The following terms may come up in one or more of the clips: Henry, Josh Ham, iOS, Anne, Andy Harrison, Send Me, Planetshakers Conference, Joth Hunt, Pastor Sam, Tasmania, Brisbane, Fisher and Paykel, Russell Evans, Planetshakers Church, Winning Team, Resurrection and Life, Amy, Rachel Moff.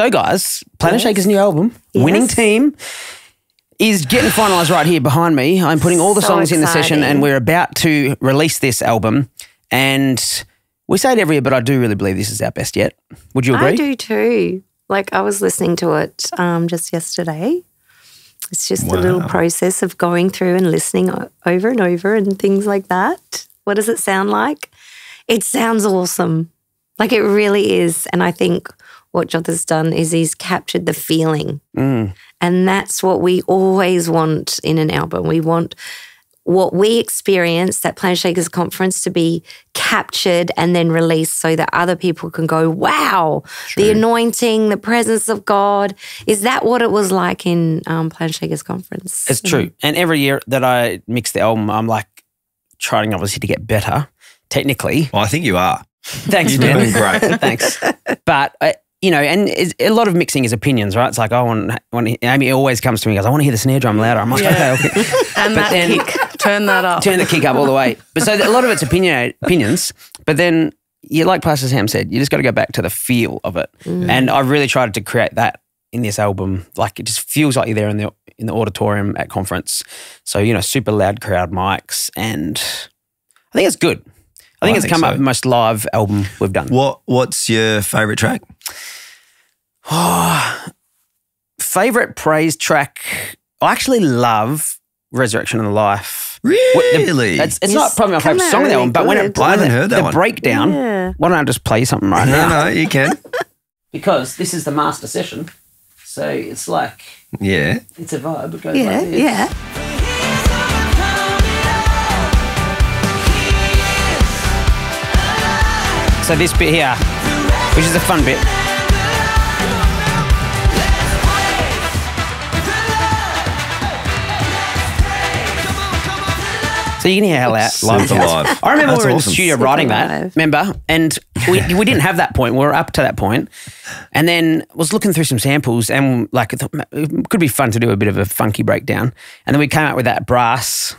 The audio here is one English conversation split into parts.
So guys, Planetshakers' new album, Winning Team, is getting finalised right here behind me. I'm putting all the songs in the session and we're about to release this album. And we say it every year, but I do really believe this is our best yet. Would you agree? I do too. Like I was listening to it just yesterday. It's just a little process of going through and listening over and over and things like that. What does it sound like? It sounds awesome. Like it really is. And I think what Joth has done is he's captured the feeling. Mm. And that's what we always want in an album. We want what we experienced at Planetshakers Conference to be captured and then released so that other people can go, wow, the anointing, the presence of God. Is that what it was like in Planetshakers Conference? It's true. And every year that I mix the album, I'm like trying obviously to get better technically. Well, I think you are. Thanks, man. You're doing great. Thanks. But you know, and a lot of mixing is opinions, right? It's like, I want Amy always comes to me and goes, I want to hear the snare drum louder. I'm like, okay. And but that then, kick, turn that up. Turn the kick up all the way. But so a lot of it's opinions, but then, like Pastor Sam said, you just got to go back to the feel of it. Mm. And I really tried to create that in this album. Like it just feels like you're there in the auditorium at conference. So, you know, super loud crowd mics, and I think it's good. I think it's come up with the most live album we've done. What's your favourite track? Oh, favourite praise track? I actually love Resurrection and Life. Really? It's not probably my favourite song in that one, but when it I haven't heard that one. Breakdown, why don't I just play something right now? No, you can. Because this is the master session, so it's like, it's a vibe. It goes like this. So this bit here, which is a fun bit. So you can hear how loud live. I remember we were in the studio writing that, remember? And we didn't have that point. We were up to that point. And then I was looking through some samples and like, it could be fun to do a bit of a funky breakdown. And then we came up with that brass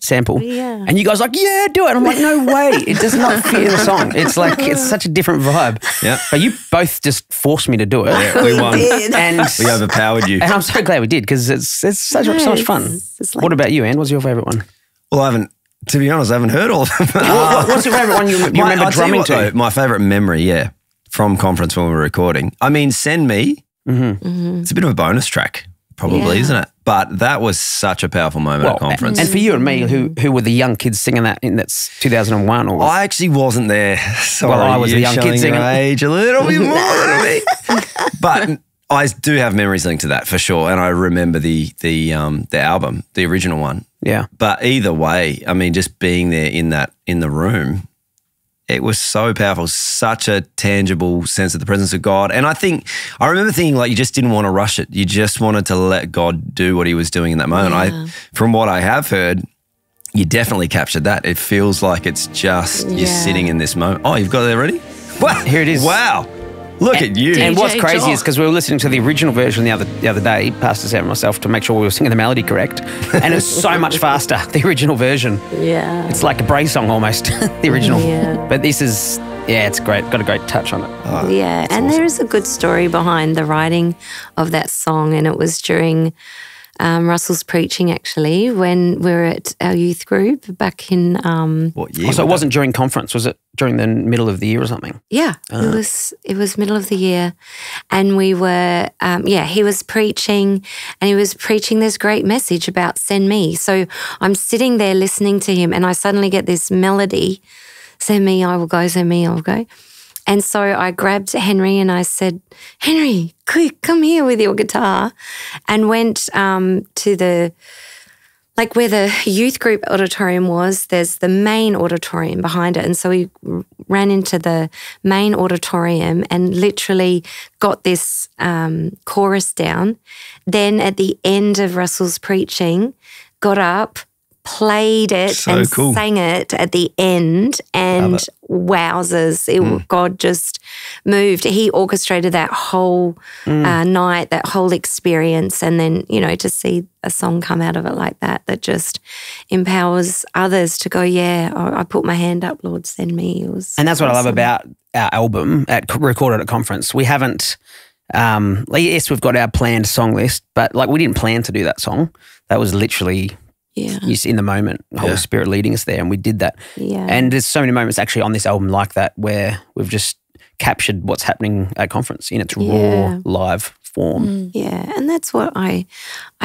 sample. Yeah. And you guys are like, yeah, do it. I'm like, no way. It does not fit in the song. It's like, it's such a different vibe. Yeah. But you both just forced me to do it. Yeah, we won. And we overpowered you. And I'm so glad we did, because it's so much fun. It's like, what about you, Anne? What's your favourite one? Well, to be honest, I haven't heard all of them. What's your favourite one you remember drumming to? My favourite memory, from conference when we were recording. I mean, Send Me. Mm-hmm. It's a bit of a bonus track. Probably, isn't it? But that was such a powerful moment at conference. And for you and me, who were the young kids singing that in 2001? Or I actually wasn't there. Sorry, I was the young kid singing. Age a little bit more than me. But I do have memories linked to that for sure. And I remember the album, the original one. Yeah. But either way, I mean, just being there in the room, it was so powerful, such a tangible sense of the presence of God. And I remember thinking like you just didn't want to rush it. You just wanted to let God do what he was doing in that moment. Yeah. From what I have heard, you definitely captured that. It feels like it's just you're sitting in this moment. Oh, you've got it already? Wow. Here it is. Wow. Look at you. And what's crazy is because we were listening to the original version the other day, Pastor Sam and myself, to make sure we were singing the melody correct. And it's so much faster, the original version. Yeah. It's like a Bray song almost, the original. Yeah. But this is, it's great. Got a great touch on it. Oh, yeah. And awesome. There is a good story behind the writing of that song. And it was during Russell's preaching, actually, when we were at our youth group back in... what year? So it wasn't during conference, was it? During the middle of the year or something? Yeah, it was middle of the year. And we were, he was preaching, and he was preaching this great message about Send Me. So I'm sitting there listening to him, and I suddenly get this melody, Send Me, I will go, Send Me, I will go. And so I grabbed Henry and I said, Henry, quick, come here with your guitar, and went to the, like where the youth group auditorium was, there's the main auditorium behind it. And so we ran into the main auditorium and literally got this chorus down. Then at the end of Russell's preaching, got up, played it sang it at the end, and wowzers, God just moved. He orchestrated that whole night, that whole experience, and then, you know, to see a song come out of it like that, that just empowers others to go, yeah, I put my hand up, Lord, send me. It was and that's awesome. What I love about our album, recorded at conference. We haven't, yes, we've got our planned song list, but like we didn't plan to do that song. That was literally... Yeah, just in the moment, Holy Spirit leading us there, and we did that. Yeah, and there's so many moments actually on this album like that where we've just captured what's happening at conference in its raw, live form. Yeah, and that's what I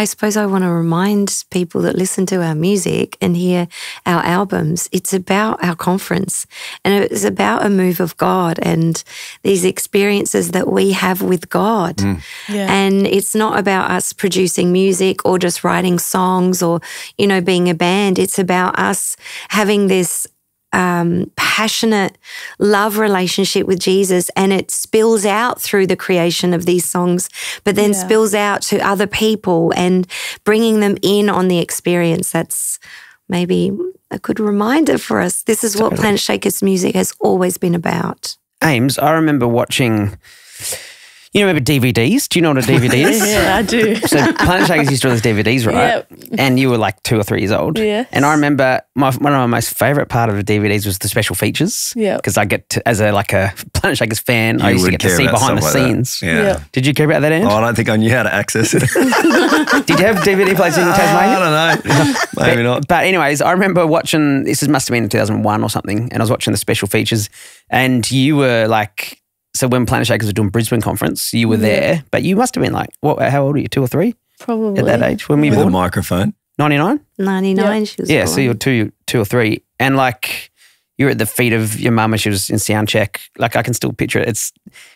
suppose I want to remind people that listen to our music and hear our albums. It's about our conference, and it's about a move of God and these experiences that we have with God. And it's not about us producing music or just writing songs or, you know, being a band. It's about us having this passionate love relationship with Jesus, and it spills out through the creation of these songs, but then spills out to other people and bringing them in on the experience. That's maybe a good reminder for us. This is what Planet Shakers music has always been about. Ames, I remember watching... You remember DVDs? Do you know what a DVD is? Yeah, I do. So Planet Shakers used to release DVDs, right? Yep. And you were like 2 or 3 years old. Yeah. And I remember one of my most favourite part of the DVDs was the special features. Yeah. Because I get to, as a Planet Shakers fan, I used to get to see behind the scenes. Like Did you care about that, Anne? Oh, I don't think I knew how to access it. Did you have DVD players in Tasmania? I don't know. Maybe not. But anyways, I remember watching, this must have been in 2001 or something, and I was watching the special features, and you were like... So when Planet Shakers was doing Brisbane conference, you were there, but you must have been like, what? How old are you, 2 or 3? Probably. At that age. When we bought a microphone. 99? 99 she was born. So you were two or three. And like you were at the feet of your mum as she was in sound check. Like I can still picture it. It's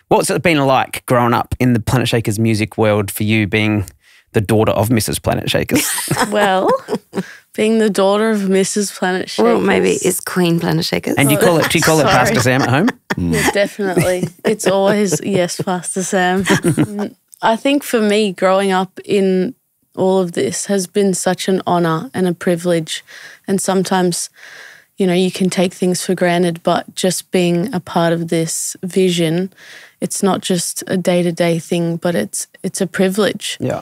what's it been like growing up in the Planet Shakers music world for you, being the daughter of Mrs. Planet Shakers? Well... Being the daughter of Mrs. Planet Shakers. Well, maybe it's Queen Planet Shakers. And do you call it Pastor Sam at home? Yeah, definitely. It's always, yes, Pastor Sam. I think for me, growing up in all of this has been such an honour and a privilege. And sometimes, you know, you can take things for granted, but just being a part of this vision, it's not just a day-to-day thing, but it's a privilege. Yeah.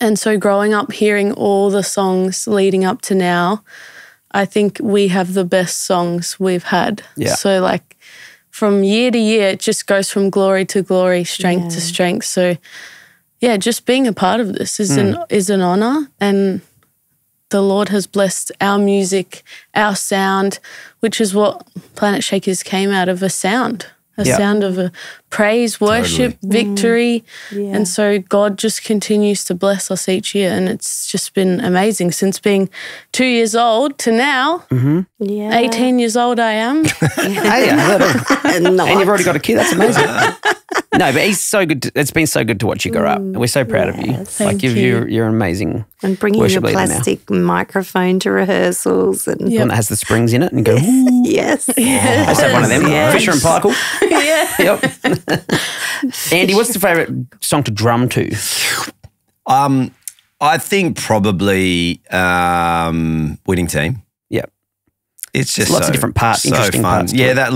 And so growing up, hearing all the songs leading up to now, I think we have the best songs we've had. Yeah. So like from year to year, it just goes from glory to glory, strength to strength. So yeah, just being a part of this is an honour, and the Lord has blessed our music, our sound, which is what Planet Shakers came out of, a sound of a praise, worship, victory. Yeah. And so God just continues to bless us each year, and it's just been amazing since being 2 years old to now. 18 years old I am. And you've already got a kid. That's amazing. No, but he's so good. It's been so good to watch you grow up. And we're so proud of you. Like you're amazing. And bringing your plastic microphone to rehearsals, and one that has the springs in it, and go. Yes. I just have one of them. Fisher and Paykel. Andy, what's your favourite song to drum to? I think probably Winning Team. Yep. It's just lots of different parts, so interesting fun. Parts. Yeah, that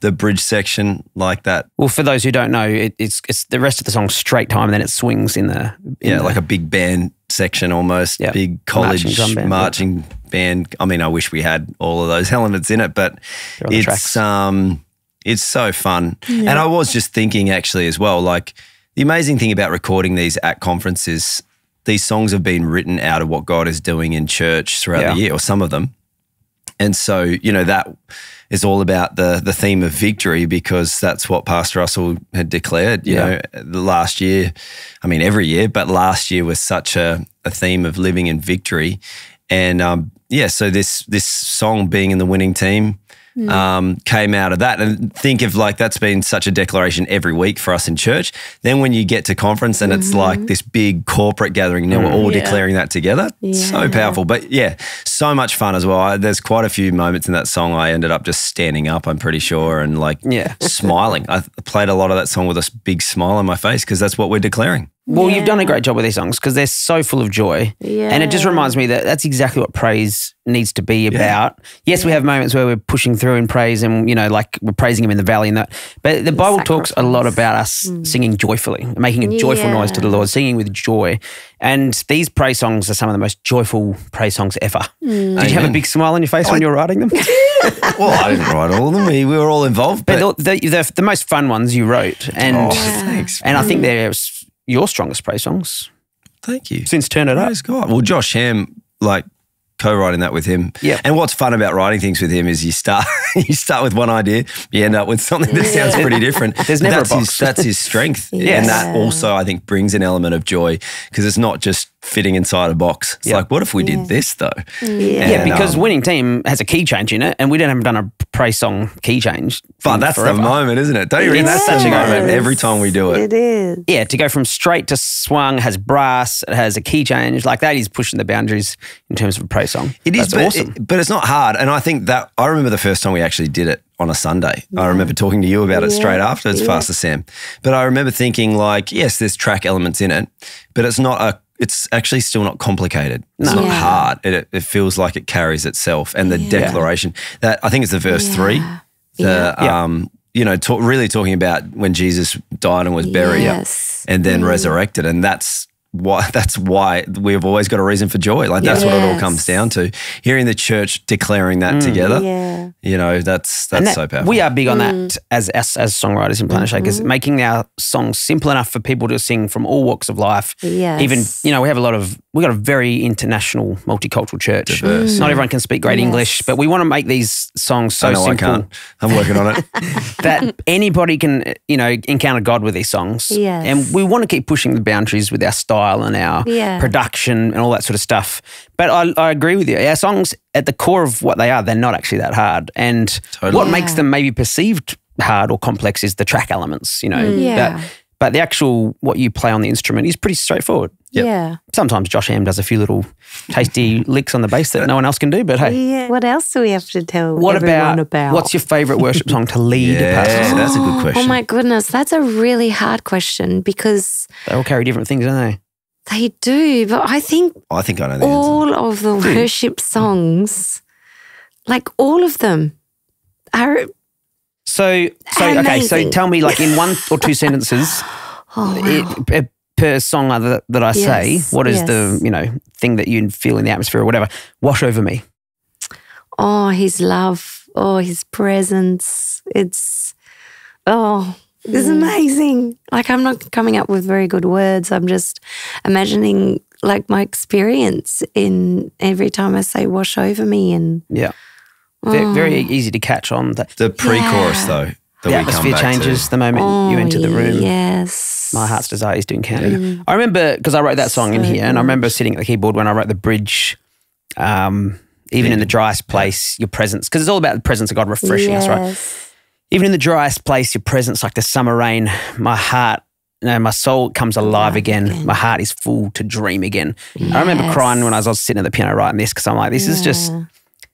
the bridge section like that. Well, for those who don't know, it's the rest of the song straight time, and then it swings in the like a big band section almost, big college marching band. I mean, I wish we had all of those elements in it, but it's so fun. Yeah. And I was just thinking actually as well, like the amazing thing about recording these at conferences, these songs have been written out of what God is doing in church throughout the year, or some of them. And so, you know, that is all about the theme of victory, because that's what Pastor Russell had declared, you know, last year. I mean, every year, but last year was such a theme of living in victory. And, so this song, being in the winning team, came out of that. And think of like that's been such a declaration every week for us in church. Then when you get to conference and it's like this big corporate gathering, now we're all declaring that together. Yeah. So powerful. But yeah, so much fun as well. There's quite a few moments in that song I ended up just standing up, I'm pretty sure, and like smiling. I played a lot of that song with a big smile on my face because that's what we're declaring. Well, you've done a great job with these songs because they're so full of joy. Yeah. And it just reminds me that that's exactly what praise needs to be about. Yes, we have moments where we're pushing through in praise and, you know, like we're praising him in the valley and that. But the Bible talks a lot about us singing joyfully, making a joyful noise to the Lord, singing with joy. And these praise songs are some of the most joyful praise songs ever. Mm. Did you have a big smile on your face when you were writing them? Well, I didn't write all of them. We were all involved. But the most fun ones you wrote. Thanks. And I think they're your strongest praise songs. Thank you. Since Turn It Up. Praise God. Well, Josh Ham, like co-writing that with him. Yeah. And what's fun about writing things with him is you start with one idea, you end up with something that sounds pretty different. There's never a box. That's his strength. Yes. And that also, I think, brings an element of joy because it's not just fitting inside a box. It's like, what if we did this though? Yeah, because Winning Team has a key change in it and we don't have done a praise song key change. But that's forever. The moment, isn't it? Don't you realize that's such a moment every time we do it? It is. Yeah, to go from straight to swung, has brass, it has a key change. Like that is pushing the boundaries in terms of a praise song. It is, but awesome. But it's not hard. And I think that, I remember the first time we actually did it on a Sunday. Yeah. I remember talking to you about it straight afterwards, Pastor Sam. But I remember thinking like, yes, there's track elements in it, but it's not it's actually still not complicated. It's not hard. It feels like it carries itself. And the declaration, that I think it's the verse 3, really talking about when Jesus died and was buried and then resurrected. And that's why we've always got a reason for joy. Like that's what it all comes down to. Hearing the church declaring that together, that's so powerful. We are big on that as songwriters in Planetshakers, making our songs simple enough for people to sing from all walks of life. Yes. Even, you know, we've got a very international, multicultural church. Diverse. Not everyone can speak great English, but we want to make these songs so simple. I can't. I'm working on it. That anybody can, you know, encounter God with these songs. Yes. And we want to keep pushing the boundaries with our style and our production and all that sort of stuff. But I agree with you. Our songs, at the core of what they are, they're not actually that hard. And what makes them maybe perceived hard or complex is the track elements, you know. But the actual, what you play on the instrument is pretty straightforward. Yep. Yeah. Sometimes Josh Ham does a few little tasty licks on the bass that no one else can do, but hey. Yeah. What else do we have to tell everyone about? What's your favourite worship song to lead? Yeah, that's a good question. Oh my goodness, that's a really hard question because they all carry different things, don't they? They do, but I think I know the all answer. Of the worship songs, like all of them are amazing. Okay, so tell me like in one or two sentences per song that I say, what is the, you know, thing that you feel in the atmosphere or whatever? Wash over me. Oh, his love. Oh, his presence. It's amazing. Like I'm not coming up with very good words. I'm just imagining like my experience in every time I say wash over me. And very easy to catch on. The pre-chorus though. The atmosphere changes the moment you enter the room. Yes. My heart's desire is to encounter you. I remember, because I wrote that song in here, and I remember sitting at the keyboard when I wrote the bridge, even in the driest place, your presence, because it's all about the presence of God refreshing us, right? Even in the driest place, your presence, like the summer rain, my heart, you know, my soul comes alive again. My heart is full to dream again. Yes. I remember crying when I was sitting at the piano writing this because I'm like, this is just,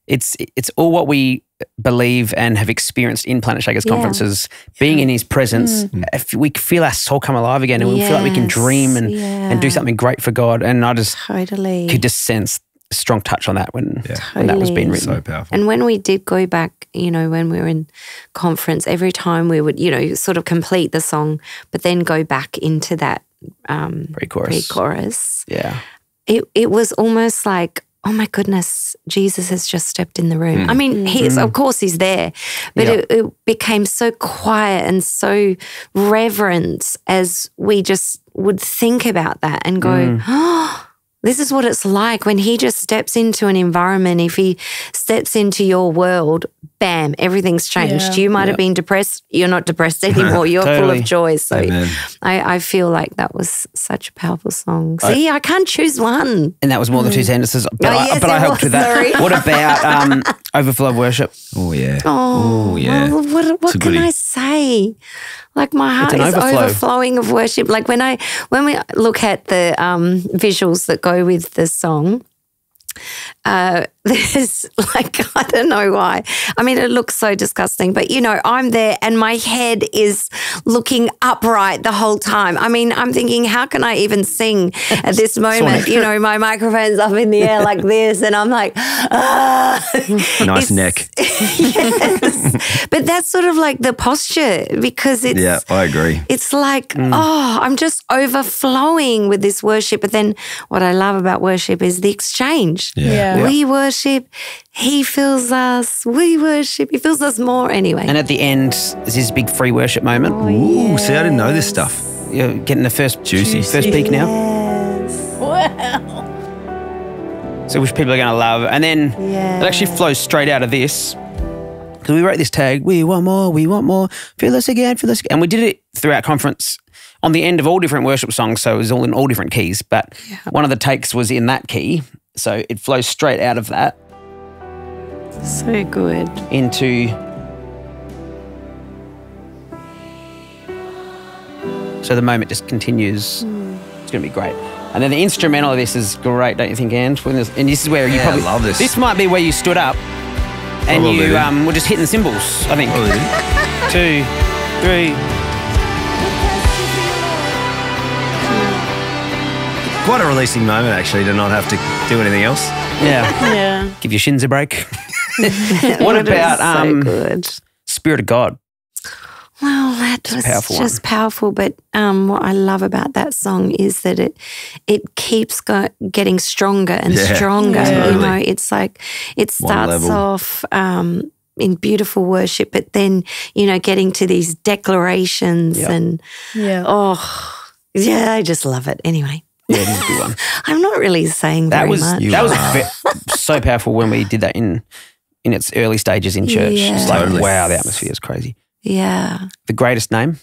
it's all what we believe and have experienced in Planetshakers conferences, being in his presence. If we feel our soul come alive again and we feel like we can dream and do something great for God. And I just could just sense a strong touch on that when that was being written. So powerful. And when we did go back, you know, when we were in conference, every time we would, you know, sort of complete the song, but then go back into that pre-chorus. Yeah. It was almost like, oh my goodness, Jesus has just stepped in the room. I mean, he is, of course he's there, but it became so quiet and so reverent as we just would think about that and go, oh, this is what it's like when he just steps into an environment. If he steps into your world, bam, everything's changed. You might have been depressed. You're not depressed anymore. You're full of joy. So I feel like that was such a powerful song. See, I can't choose one. And that was more than two sentences. But I helped with that. What about overflow of worship? Oh, yeah. Oh, yeah. Well, what can I say? Like my heart is overflowing of worship. Like when we look at the visuals that go with the song, This, like, I don't know why. I mean, it looks so disgusting, but you know, I'm there and my head is looking upright the whole time. I mean, I'm thinking, how can I even sing at this moment? You know, my microphone's up in the air like this and I'm like, ah. Nice neck. Yes. But that's sort of like the posture, because it's. Yeah, I agree. It's like, oh, I'm just overflowing with this worship. But then what I love about worship is the exchange. Yeah. We worship, he fills us, we worship, he fills us more anyway. And at the end is this big free worship moment. Oh, ooh, yes. See, I didn't know this stuff. You're getting the first juicy first peek now. Yes. Wow. So which people are going to love. And then it actually flows straight out of this, because we wrote this tag, we want more, feel us again, and we did it throughout conference on the end of all different worship songs, so it was all in all different keys, but one of the takes was in that key. So it flows straight out of that. So good. Into. So the moment just continues. It's going to be great. And then the instrumental of this is great, don't you think, Anne? And this is where you probably. I love this. This might be where you stood up and you were just hitting cymbals, I think. Oh, 2, 3. Quite a releasing moment, actually, to not have to do anything else. Yeah. Yeah. Give your shins a break. What about Spirit of God? Well, that was just powerful. But what I love about that song is that it keeps getting stronger and stronger. Yeah. You know, it's like it starts off in beautiful worship, but then, you know, getting to these declarations and, oh, yeah, I just love it. Anyway. Yeah, it is a good one. I'm not really saying that much. That was so powerful when we did that in its early stages in church. Yes. It's like, wow, the atmosphere is crazy. Yeah. The greatest name.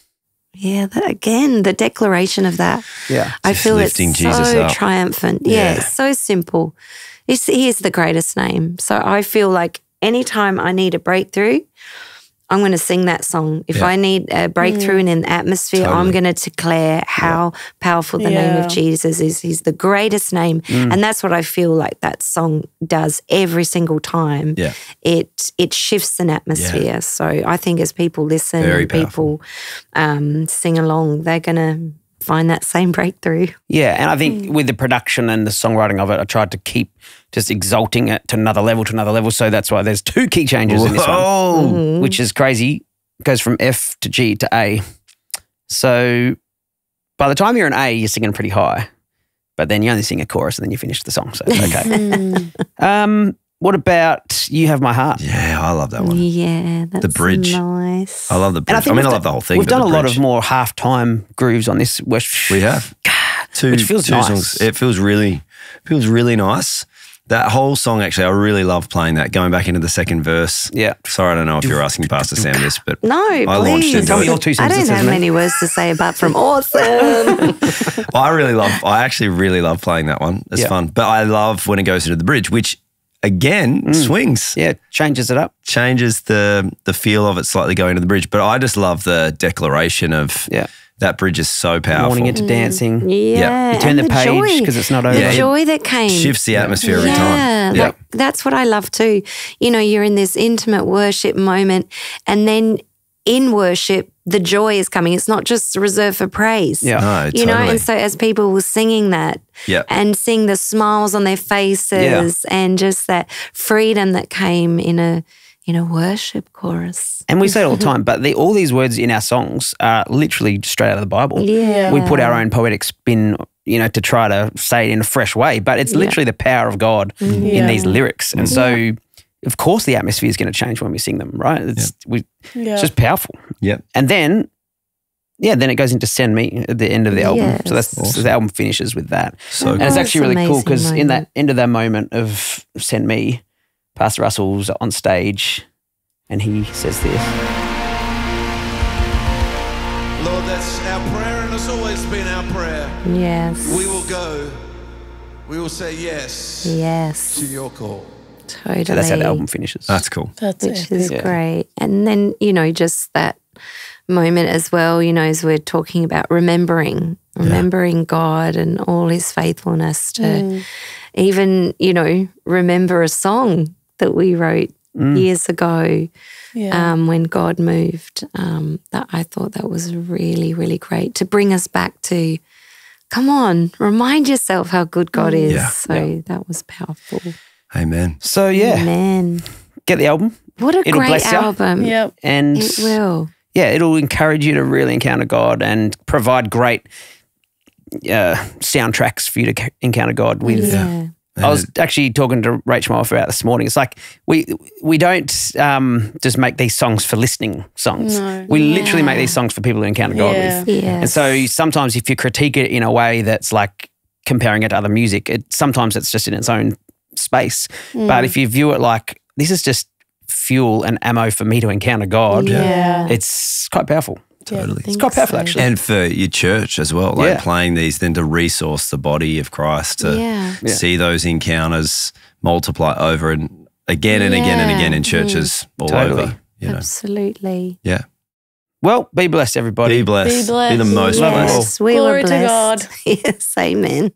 Yeah, the declaration of that. Yeah. I feel it's so triumphant. Yeah, it's so simple. He is the greatest name. So I feel like anytime I need a breakthrough, I'm going to sing that song. If I need a breakthrough in an atmosphere, I'm going to declare how powerful the name of Jesus is. He's the greatest name. And that's what I feel like that song does every single time. Yeah. It shifts an atmosphere. Yeah. So I think as people listen, people sing along, they're going to find that same breakthrough. Yeah, and I think with the production and the songwriting of it, I tried to keep just exalting it to another level, so that's why there's 2 key changes in this one, which is crazy. It goes from F to G to A. So by the time you're in A, you're singing pretty high, but then you only sing a chorus and then you finish the song, so it's okay. What about You Have My Heart? Yeah, I love that one. Yeah, that's the bridge. Nice. I love the bridge. I love the whole thing. We've done a lot of more halftime grooves on this. We have. God, which feels nice. Songs. It feels really nice. That whole song, actually, I really love playing that, going back into the second verse. Yeah. Sorry, I don't know if you're asking Pastor Sam this, but launched into it. Your 2 cents. I don't have many words to say apart from awesome. I actually really love playing that one. It's fun. But I love when it goes into the bridge, which again, swings. Yeah, changes it up. Changes the feel of it slightly going to the bridge. But I just love the declaration of that bridge is so powerful. Morning into dancing. Yeah. You turn the page because it's not over. The joy that came. Shifts the atmosphere every time. Yeah, that's what I love too. You know, you're in this intimate worship moment and then in worship, the joy is coming. It's not just reserved for praise. Yeah. No, totally. You know, and so as people were singing that and seeing the smiles on their faces and just that freedom that came in a worship chorus. And we say it all the time, but all these words in our songs are literally straight out of the Bible. Yeah. We put our own poetic spin, you know, to try to say it in a fresh way, but it's literally the power of God in these lyrics. And so of course the atmosphere is going to change when we sing them, right? It's just powerful. Yeah. And then, then it goes into Send Me at the end of the album. Yes. So that's awesome. The album finishes with that. So And it's actually really cool because in that end of that moment of Send Me, Pastor Russell's on stage and he says this. Lord, that's our prayer and it's always been our prayer. Yes. We will go. We will say yes. Yes. To your call. Totally. So that's how the album finishes. That's cool. Which is great. And then, you know, just that moment as well, you know, as we're talking about remembering God and all his faithfulness to even, you know, remember a song that we wrote years ago when God moved. That I thought that was really, really great to bring us back to, come on, remind yourself how good God is. Yeah. So that was powerful. Amen. So, yeah. Amen. Get the album. What a great album. Yep. And it will. Yeah, it'll encourage you to really encounter God and provide great soundtracks for you to encounter God with. Yeah. I was actually talking to Rachel Moff about this morning. It's like we don't just make these songs for listening songs. No. We literally make these songs for people who encounter God with. Yes. And so sometimes if you critique it in a way that's like comparing it to other music, sometimes it's just in its own space. But if you view it like, this is just fuel and ammo for me to encounter God, it's quite powerful. Totally. It's quite powerful, actually. And for your church as well, like playing these then to resource the body of Christ to see those encounters multiply over and again and again and again in churches all over. You know. Absolutely. Yeah. Well, be blessed, everybody. Be blessed. Be the most blessed. We were blessed. Glory to God. Yes, amen.